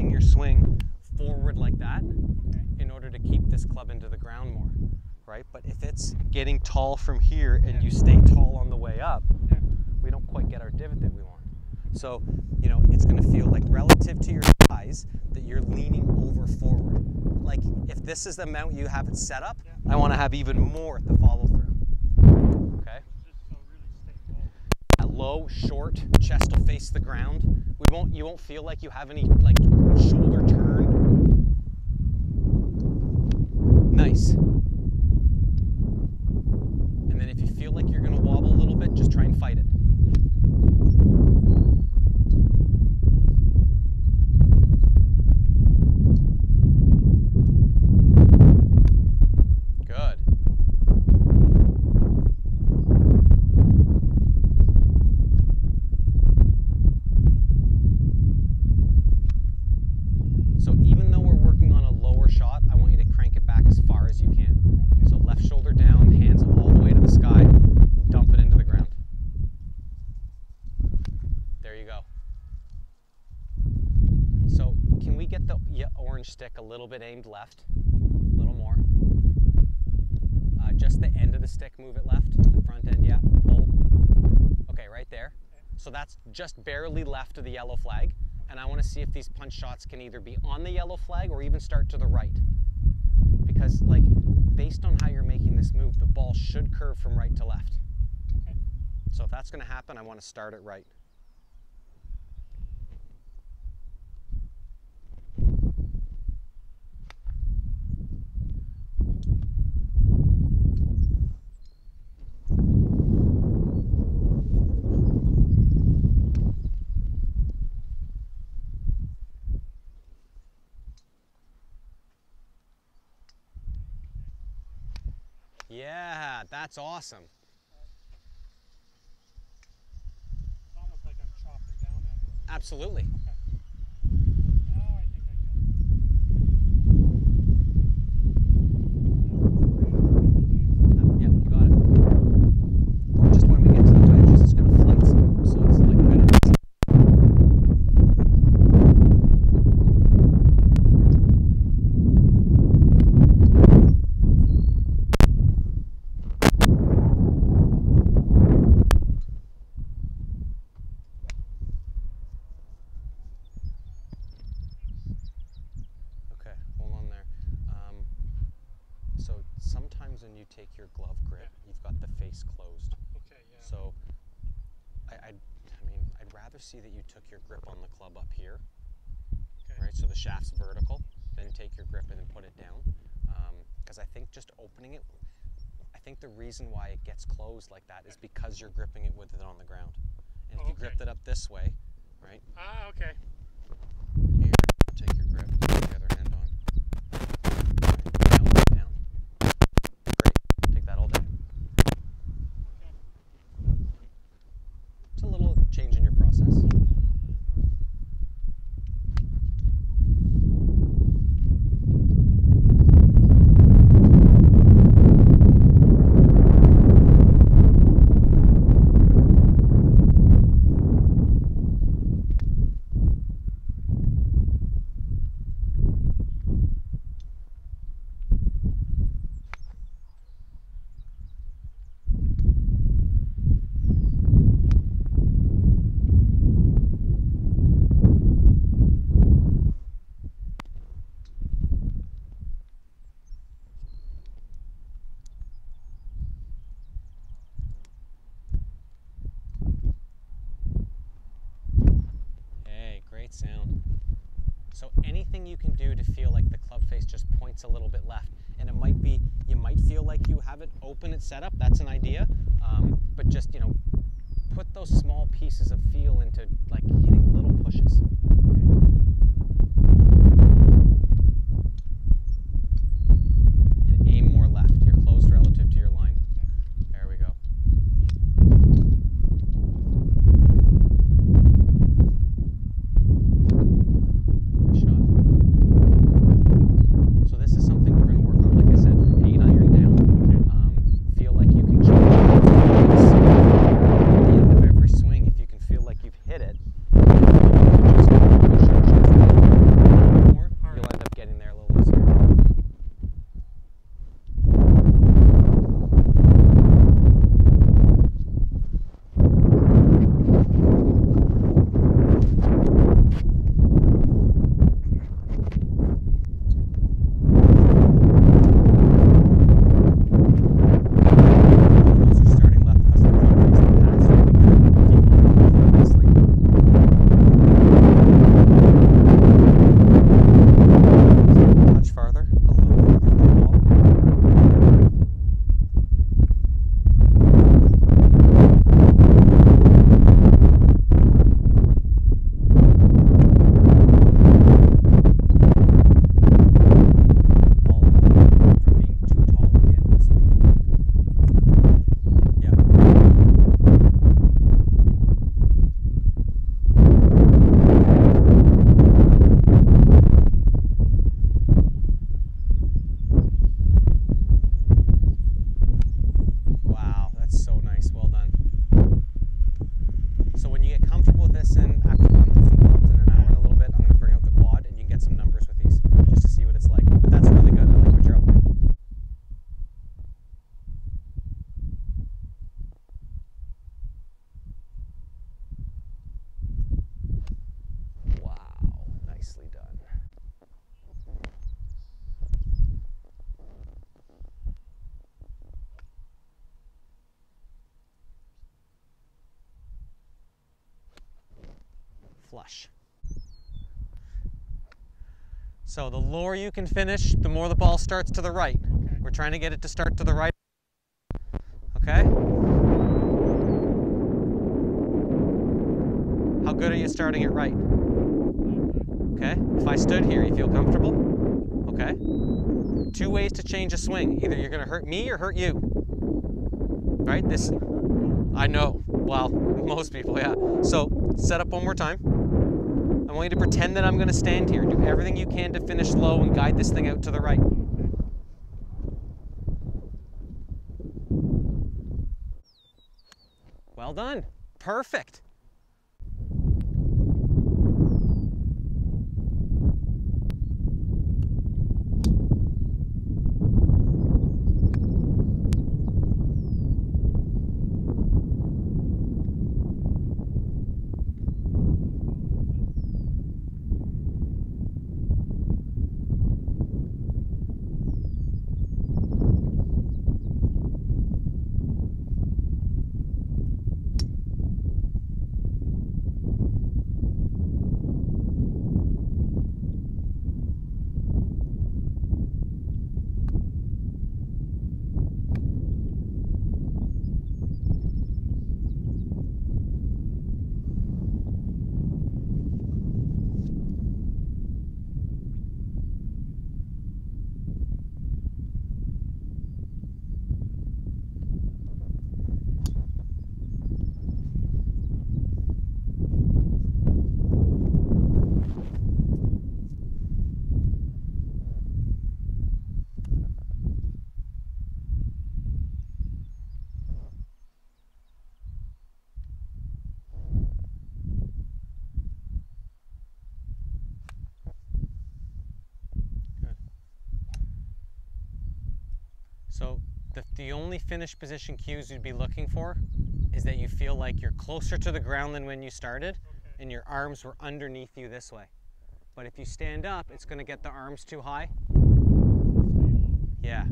pushing your swing forward like that in order to keep this club into the ground more, right? But if it's getting tall from here and you stay tall on the way up, we don't quite get our divot that we want. So, you know, it's going to feel like relative to your size that you're leaning over forward. Like if this is the amount you have it set up, I want to have even more at the follow through. Okay? Just so really stay low. Low, short, chest will face the ground. You won't feel like you have any like shoulder turn. Nice. And then if you feel like you're going to wobble a little bit, just try and fight it. Stick a little bit aimed left, a little more. Just the end of the stick, move it left, the front end, yeah, pull. Okay, right there. So that's just barely left of the yellow flag, and I want to see if these punch shots can either be on the yellow flag or even start to the right. Because, like, based on how you're making this move, the ball should curve from right to left. Okay. So if that's going to happen, I want to start it right. Yeah, that's awesome. It's almost like I'm chopping down at it. Absolutely. Okay. Now I think I get it. Yeah, you got it. Just when we get to the wedges, it's going to float, so it's like when you take your glove grip, you've got the face closed. Okay, yeah. So, I'd rather see that you took your grip on the club up here, right? So the shaft's vertical, then take your grip and then put it down. Because I think just opening it, I think the reason why it gets closed like that is because you're gripping it with it on the ground. And if you grip it up this way, right? Ah, okay. Here, take your grip, put the other hand on. Sound. So anything you can do to feel like the club face just points a little bit left, and it might be, you might feel like you have it open and set up, that's an idea, but just, you know, put those small pieces of feel into like hitting little pushes. Hit it, and you can just push your listen after about 1,000 clubs in an hour and a little bit. I'm going to bring out the quad and you can get some numbers with these just to see what it's like. But that's really good. I like what you're up to. Flush. So the lower you can finish, the more the ball starts to the right. Okay. We're trying to get it to start to the right. Okay? How good are you starting it right? Okay? If I stood here, you feel comfortable? Okay? Two ways to change a swing. Either you're going to hurt me or hurt you. Right? This, I know. Well, most people, yeah. So set up one more time. I want you to pretend that I'm going to stand here. Do everything you can to finish low and guide this thing out to the right. Well done. Perfect. So the only finish position cues you'd be looking for is that you feel like you're closer to the ground than when you started, okay, and your arms were underneath you this way. But if you stand up, it's going to get the arms too high. Yeah.